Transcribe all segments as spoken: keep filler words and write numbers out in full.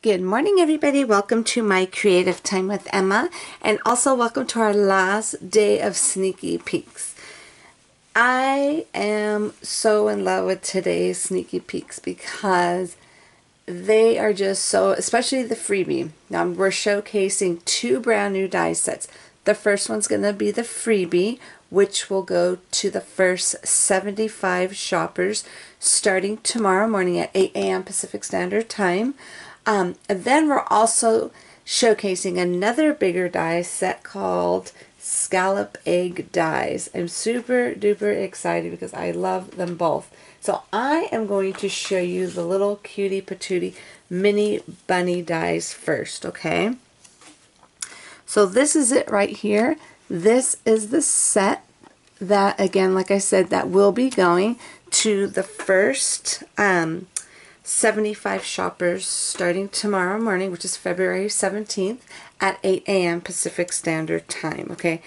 Good morning, everybody. Welcome to My Creative Time with Emma, and also welcome to our last day of sneaky peeks. I am so in love with today's sneaky peeks because they are just so, especially the freebie. Now we're showcasing two brand new die sets. The first one's going to be the freebie, which will go to the first seventy-five shoppers starting tomorrow morning at eight A M Pacific Standard Time. Um, and then we're also showcasing another bigger die set called Scallop Egg Dies. I'm super duper excited because I love them both. So I am going to show you the Little Cutie Patootie Mini Bunny Dies first, okay? So this is it right here. This is the set that, again, like I said, that will be going to the first um, seventy-five shoppers starting tomorrow morning, which is February seventeenth at eight A M Pacific Standard Time. Okay,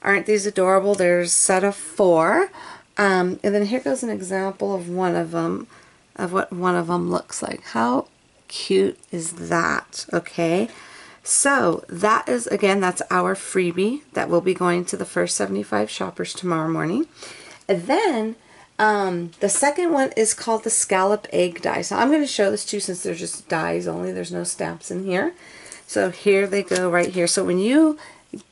aren't these adorable? There's a set of four, um, and then here goes an example of one of them, of what one of them looks like. How cute is that? Okay, so that is, again, that's our freebie that will be going to the first seventy-five shoppers tomorrow morning, and then Um, the second one is called the Scallop Egg Dies. So I'm going to show this too, since they're just dies only. There's no stamps in here. So here they go right here. So when you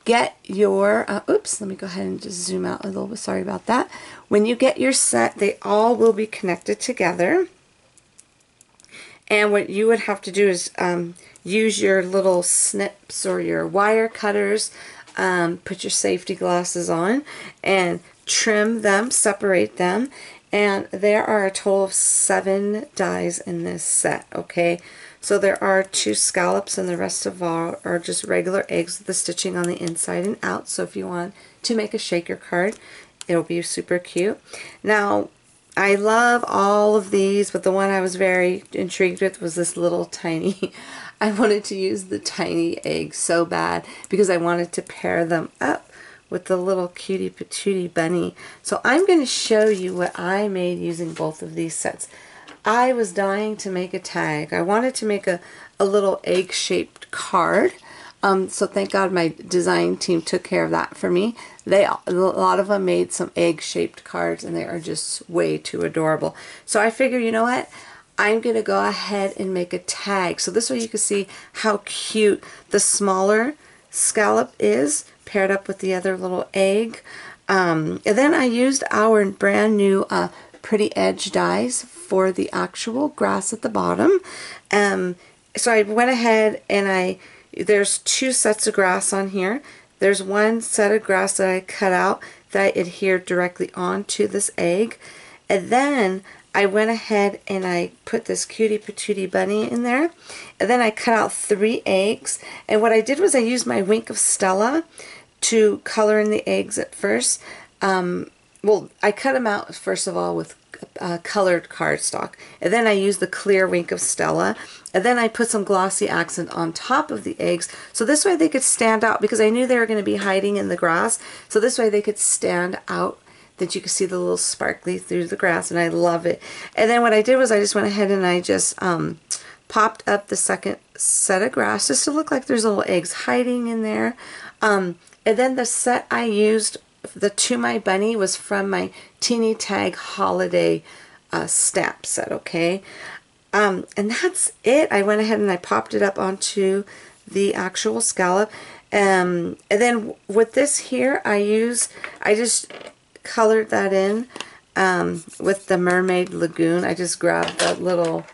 get your, uh, oops, let me go ahead and just zoom out a little bit. Sorry about that. When you get your set, they all will be connected together. And what you would have to do is um, use your little snips or your wire cutters, um, put your safety glasses on, and trim them, separate them, and there are a total of seven dies in this set, okay? So there are two scallops and the rest of all are just regular eggs with the stitching on the inside and out. So if you want to make a shaker card, it'll be super cute. Now, I love all of these, but the one I was very intrigued with was this little tiny. I wanted to use the tiny egg so bad because I wanted to pair them up with the Little Cutie Patootie Bunny. So I'm going to show you what I made using both of these sets. I was dying to make a tag. I wanted to make a, a little egg-shaped card. Um, so thank God my design team took care of that for me. They, a lot of them made some egg-shaped cards, and they are just way too adorable. So I figure, you know what? I'm going to go ahead and make a tag. So this way you can see how cute the smaller scallop is paired up with the other little egg. Um, and then I used our brand new uh, Pretty Edge dies for the actual grass at the bottom. Um, so I went ahead and I, there's two sets of grass on here. There's one set of grass that I cut out that I adhered directly onto this egg. And then I went ahead and I put this Cutie Patootie Bunny in there, and then I cut out three eggs. And what I did was I used my Wink of Stella to color in the eggs at first. Um, well, I cut them out first of all with uh, colored cardstock, and then I used the clear Wink of Stella, and then I put some glossy accent on top of the eggs, so this way they could stand out, because I knew they were going to be hiding in the grass, so this way they could stand out, that you can see the little sparkly through the grass, and I love it. And then what I did was I just went ahead and I just um, popped up the second set of grass just to look like there's little eggs hiding in there. Um, and then the set I used, the To My Bunny, was from my Teenie Tag Holiday uh, stamp set, okay? Um, and that's it. I went ahead and I popped it up onto the actual scallop. Um, and then with this here, I use, I just colored that in um, with the Mermaid Lagoon. I just grabbed that little,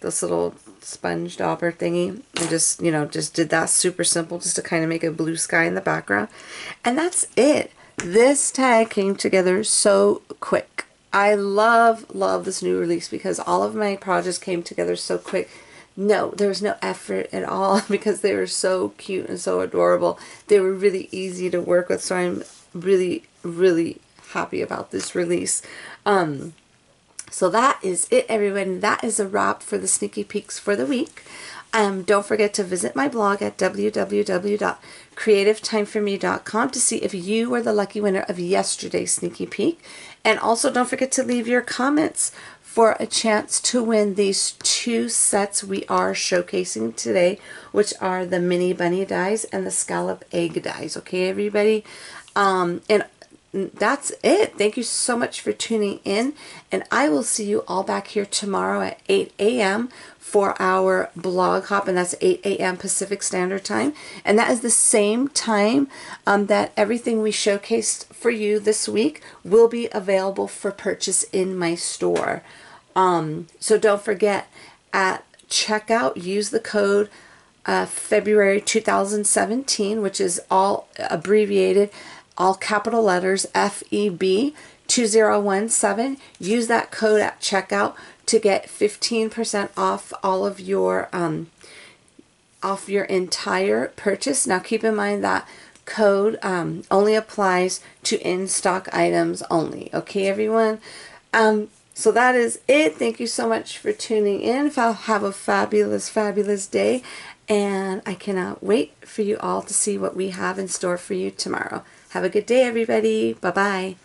this little sponge dauber thingy, and just, you know, just did that super simple, just to kind of make a blue sky in the background. And that's it. This tag came together so quick. I love, love this new release because all of my projects came together so quick. No, there was no effort at all because they were so cute and so adorable. They were really easy to work with, so I'm really, really happy about this release. Um, so that is it, everyone. That is a wrap for the sneaky peeks for the week. Um, don't forget to visit my blog at w w w dot creative time for me dot com to see if you were the lucky winner of yesterday's sneaky peek. And also don't forget to leave your comments for a chance to win these two sets we are showcasing today, which are the Mini Bunny Dies and the Scallop Egg Dies. Okay, everybody? Um, and that's it. Thank you so much for tuning in, and I will see you all back here tomorrow at eight A M for our blog hop, and that's eight A M Pacific Standard Time, and that is the same time um, that everything we showcased for you this week will be available for purchase in my store. Um, so don't forget, at checkout use the code uh, February two thousand seventeen, which is all abbreviated, all capital letters, F E B two zero one seven. Use that code at checkout to get fifteen percent off all of your um, off your entire purchase. Now keep in mind that code um, only applies to in-stock items only. Okay, everyone? Um, so that is it. Thank you so much for tuning in. Have a fabulous, fabulous day, and I cannot wait for you all to see what we have in store for you tomorrow. Have a good day, everybody. Bye-bye.